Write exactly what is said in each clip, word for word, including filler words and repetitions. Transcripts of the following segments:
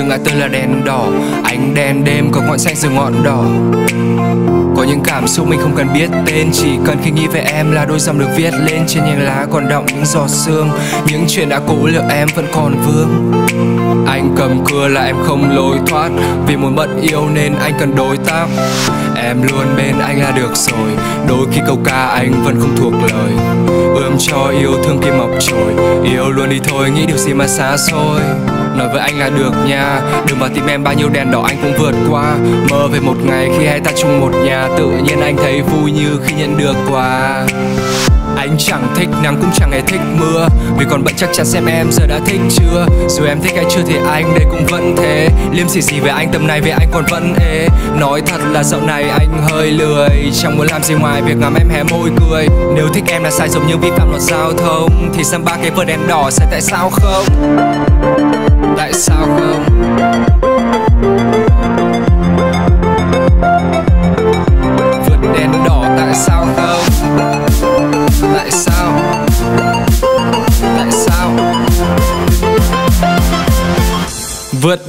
rừng ngã tư là đèn đỏ, ánh đèn đêm có ngọn xanh rừng ngọn đỏ. Có những cảm xúc mình không cần biết tên, chỉ cần khi nghĩ về em là đôi dòng được viết lên. Trên nhành lá còn đọng những giọt sương, những chuyện đã cố liệu em vẫn còn vương. Anh cầm cưa là em không lối thoát, vì muốn bận yêu nên anh cần đối tác. Em luôn bên anh là được rồi, đôi khi câu ca anh vẫn không thuộc lời. Ươm cho yêu thương kia mọc trồi, yêu luôn đi thôi, nghĩ điều gì mà xa xôi. Nói với anh là được nha, đừng vào tim em bao nhiêu đèn đỏ anh cũng vượt qua. Mơ về một ngày khi hai ta chung một nhà, tự nhiên anh thấy vui như khi nhận được quà. Anh chẳng thích nắng cũng chẳng hề thích mưa, vì còn bận chắc chắn xem em giờ đã thích chưa. Dù em thích hay chưa thì anh đây cũng vẫn thế, liêm sỉ gì về anh tầm này về anh còn vẫn ế. Nói thật là dạo này anh hơi lười, chẳng muốn làm gì ngoài việc ngắm em hé môi cười. Nếu thích em là sai giống như vi phạm luật giao thông, thì xem ba cái vợt đèn đỏ sai tại sao không? Tại sao không? Vượt đèn đỏ tại sao không? Tại sao? Tại sao? Vượt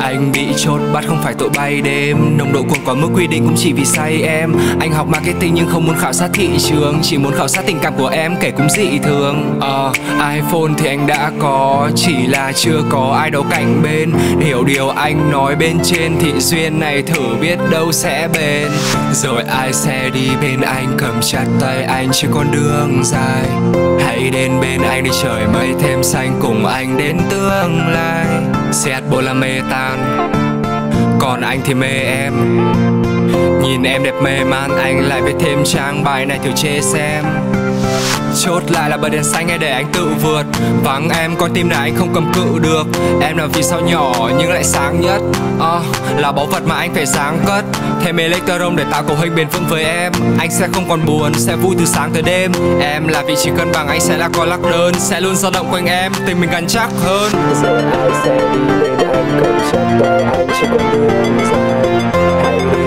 Anh bị chốt bắt không phải tội bay đêm, nồng độ cồn quá mức quy định cũng chỉ vì say em. Anh học marketing nhưng không muốn khảo sát thị trường, chỉ muốn khảo sát tình cảm của em kể cũng dị thường. Ờ, uh, iPhone thì anh đã có, chỉ là chưa có ai đó cạnh bên hiểu điều anh nói bên trên. Thị duyên này thử biết đâu sẽ bền, rồi ai sẽ đi bên anh cầm chặt tay anh trên con đường dài. Hãy đến bên anh đi trời mây thêm xanh, cùng anh đến tương lai. Xét bộ là mê tan, còn anh thì mê em. Nhìn em đẹp mê man, anh lại viết thêm trang bài này thử chê xem. Chốt lại là bật đèn xanh hay để anh tự vượt. Vắng em con tim này anh không cầm cự được. Em là vì sao nhỏ nhưng lại sáng nhất, à, là báu vật mà anh phải sáng cất. Thêm electron để tạo cầu hình bền vững với em. Anh sẽ không còn buồn, sẽ vui từ sáng tới đêm. Em là vị trí cân bằng, anh sẽ là con lắc đơn. Sẽ luôn dao động quanh em, tình mình gắn chắc hơn. Rồi ai sẽ đi đến anh, cầm chặt tay anh chỉ còn đường dài.